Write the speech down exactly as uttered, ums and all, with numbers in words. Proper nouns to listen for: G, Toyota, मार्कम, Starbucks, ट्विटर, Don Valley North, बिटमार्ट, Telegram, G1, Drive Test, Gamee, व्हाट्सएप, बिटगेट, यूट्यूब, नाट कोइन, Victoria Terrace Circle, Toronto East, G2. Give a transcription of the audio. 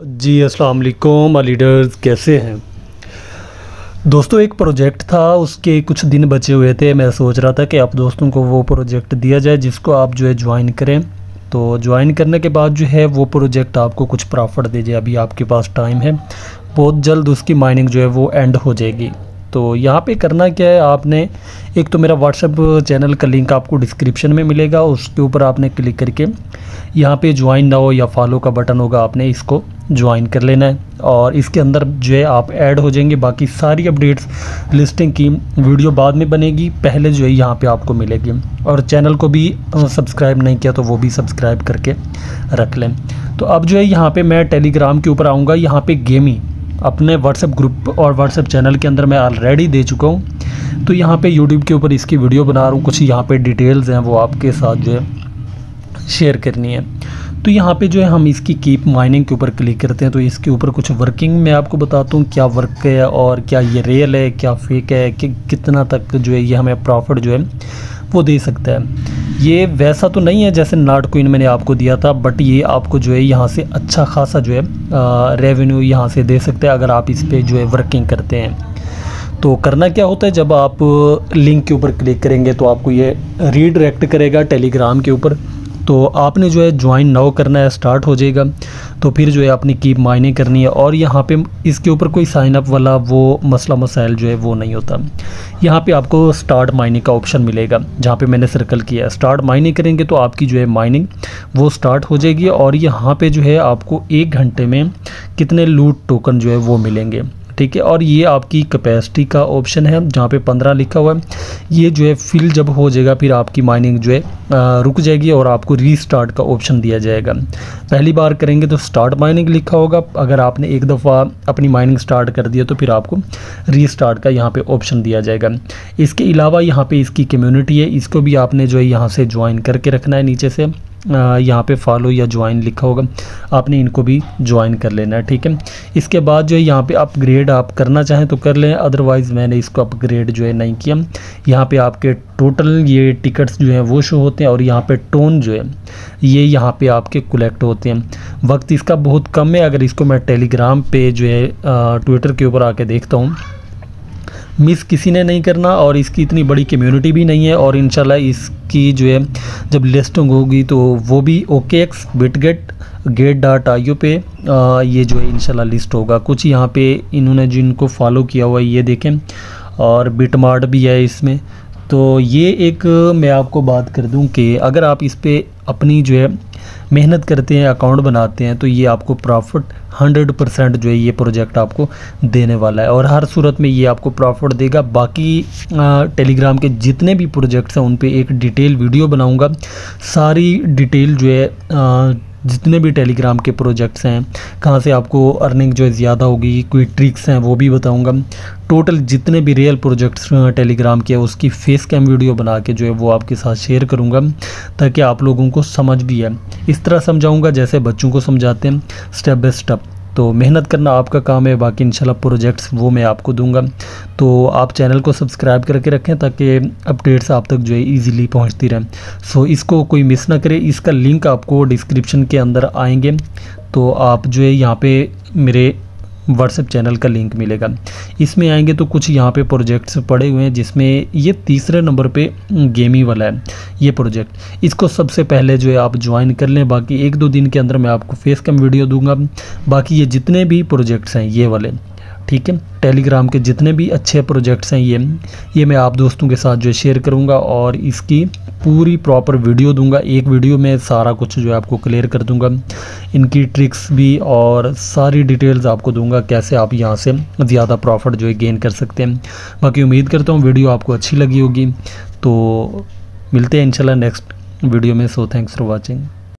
जी अस्सलाम वालेकुम लीडर्स, कैसे हैं दोस्तों। एक प्रोजेक्ट था, उसके कुछ दिन बचे हुए थे। मैं सोच रहा था कि आप दोस्तों को वो प्रोजेक्ट दिया जाए जिसको आप जो है ज्वाइन करें, तो ज्वाइन करने के बाद जो है वो प्रोजेक्ट आपको कुछ प्रॉफिट दे जाए। अभी आपके पास टाइम है, बहुत जल्द उसकी माइनिंग जो है वो एंड हो जाएगी। तो यहाँ पे करना क्या है, आपने एक तो मेरा व्हाट्सएप चैनल का लिंक आपको डिस्क्रिप्शन में मिलेगा, उसके ऊपर आपने क्लिक करके यहाँ पे ज्वाइन नाउ या फॉलो का बटन होगा, आपने इसको ज्वाइन कर लेना है और इसके अंदर जो है आप ऐड हो जाएंगे। बाकी सारी अपडेट्स लिस्टिंग की वीडियो बाद में बनेगी, पहले जो है यहाँ पे आपको मिलेगी। और चैनल को भी सब्सक्राइब नहीं किया तो वो भी सब्सक्राइब करके रख लें। तो अब जो है यहाँ पे मैं टेलीग्राम के ऊपर आऊँगा, यहाँ पे गेमी अपने व्हाट्सएप ग्रुप और व्हाट्सएप चैनल के अंदर मैं ऑलरेडी दे चुका हूँ। तो यहाँ पे यूट्यूब के ऊपर इसकी वीडियो बना रहा हूँ, कुछ यहाँ पे डिटेल्स हैं वो आपके साथ जो है शेयर करनी है। तो यहाँ पे जो है हम इसकी कीप माइनिंग के ऊपर क्लिक करते हैं, तो इसके ऊपर कुछ वर्किंग मैं आपको बताता हूँ क्या वर्क है और क्या ये रियल है, क्या फेक है, कि कितना तक जो है ये हमें प्रॉफिट जो है वो दे सकता है। ये वैसा तो नहीं है जैसे नाट कोइन मैंने आपको दिया था, बट ये आपको जो है यहाँ से अच्छा खासा जो है रेवेन्यू यहाँ से दे सकते हैं अगर आप इस पर जो है वर्किंग करते हैं। तो करना क्या होता है, जब आप लिंक के ऊपर क्लिक करेंगे तो आपको ये रीडायरेक्ट करेगा टेलीग्राम के ऊपर। तो आपने जो है ज्वाइन नाउ करना है, स्टार्ट हो जाएगा। तो फिर जो है अपनी कीप माइनिंग करनी है और यहाँ पे इसके ऊपर कोई साइन अप वाला वो मसला मसाइल जो है वो नहीं होता। यहाँ पे आपको स्टार्ट माइनिंग का ऑप्शन मिलेगा, जहाँ पे मैंने सर्कल किया है। स्टार्ट माइनिंग करेंगे तो आपकी जो है माइनिंग वो स्टार्ट हो जाएगी और यहाँ पर जो है आपको एक घंटे में कितने लूट टोकन जो है वो मिलेंगे, ठीक है। और ये आपकी कैपेसिटी का ऑप्शन है, जहाँ पे पंद्रह लिखा हुआ है। ये जो है फिल जब हो जाएगा फिर आपकी माइनिंग जो है रुक जाएगी और आपको रीस्टार्ट का ऑप्शन दिया जाएगा। पहली बार करेंगे तो स्टार्ट माइनिंग लिखा होगा, अगर आपने एक दफ़ा अपनी माइनिंग स्टार्ट कर दिया तो फिर आपको रीस्टार्ट का यहाँ पे ऑप्शन दिया जाएगा। इसके अलावा यहाँ पे इसकी कम्यूनिटी है, इसको भी आपने जो है यहाँ से ज्वाइन करके रखना है। नीचे से यहाँ पे फॉलो या ज्वाइन लिखा होगा, आपने इनको भी ज्वाइन कर लेना है, ठीक है। इसके बाद जो है यहाँ पे अपग्रेड आप करना चाहें तो कर लें, अदरवाइज़ मैंने इसको अपग्रेड जो है नहीं किया। यहाँ पे आपके टोटल ये टिकट्स जो हैं वो शो होते हैं और यहाँ पे टोन जो है ये यहाँ पे आपके कलेक्ट होते हैं। वक्त इसका बहुत कम है, अगर इसको मैं टेलीग्राम पे जो है ट्विटर के ऊपर आके देखता हूँ, मिस किसी ने नहीं करना। और इसकी इतनी बड़ी कम्युनिटी भी नहीं है और इंशाल्लाह इसकी जो है जब लिस्टिंग होगी तो वो भी OKX बिटगेट Gate dot I O पे ये जो है इंशाल्लाह लिस्ट होगा। कुछ यहाँ पे इन्होंने जिनको फॉलो किया हुआ है ये देखें, और बिटमार्ट भी है इसमें। तो ये एक मैं आपको बात कर दूं कि अगर आप इस पर अपनी जो है मेहनत करते हैं, अकाउंट बनाते हैं, तो ये आपको प्रॉफिट हंड्रेड परसेंट जो है ये प्रोजेक्ट आपको देने वाला है और हर सूरत में ये आपको प्रॉफिट देगा। बाकी आ, टेलीग्राम के जितने भी प्रोजेक्ट्स हैं उन पे एक डिटेल वीडियो बनाऊंगा, सारी डिटेल जो है आ, जितने भी टेलीग्राम के प्रोजेक्ट्स हैं, कहाँ से आपको अर्निंग जो है ज़्यादा होगी, कोई ट्रिक्स हैं वो भी बताऊंगा। टोटल जितने भी रियल प्रोजेक्ट्स टेलीग्राम के उसकी फेस कैम वीडियो बना के जो है वो आपके साथ शेयर करूंगा, ताकि आप लोगों को समझ भी है। इस तरह समझाऊंगा जैसे बच्चों को समझाते हैं, स्टेप बाय स्टेप। तो मेहनत करना आपका काम है, बाकी इंशाल्लाह प्रोजेक्ट्स वो मैं आपको दूंगा। तो आप चैनल को सब्सक्राइब करके रखें ताकि अपडेट्स आप तक जो है इजीली पहुंचती रहें। सो इसको कोई मिस ना करे, इसका लिंक आपको डिस्क्रिप्शन के अंदर आएंगे तो आप जो है यहाँ पे मेरे व्हाट्सएप चैनल का लिंक मिलेगा, इसमें आएंगे तो कुछ यहाँ पे प्रोजेक्ट्स पड़े हुए हैं, जिसमें ये तीसरे नंबर पे गेमी वाला है ये प्रोजेक्ट। इसको सबसे पहले जो है आप ज्वाइन कर लें, बाकी एक दो दिन के अंदर मैं आपको फेस कैम वीडियो दूंगा। बाकी ये जितने भी प्रोजेक्ट्स हैं ये वाले, ठीक है, टेलीग्राम के जितने भी अच्छे प्रोजेक्ट्स हैं ये ये मैं आप दोस्तों के साथ जो है शेयर करूँगा और इसकी पूरी प्रॉपर वीडियो दूंगा। एक वीडियो में सारा कुछ जो है आपको क्लियर कर दूंगा, इनकी ट्रिक्स भी और सारी डिटेल्स आपको दूंगा, कैसे आप यहाँ से ज़्यादा प्रॉफिट जो है गेन कर सकते हैं। बाकी उम्मीद करता हूँ वीडियो आपको अच्छी लगी होगी। तो मिलते हैं इंशाल्लाह नेक्स्ट वीडियो में। So thanks for watching.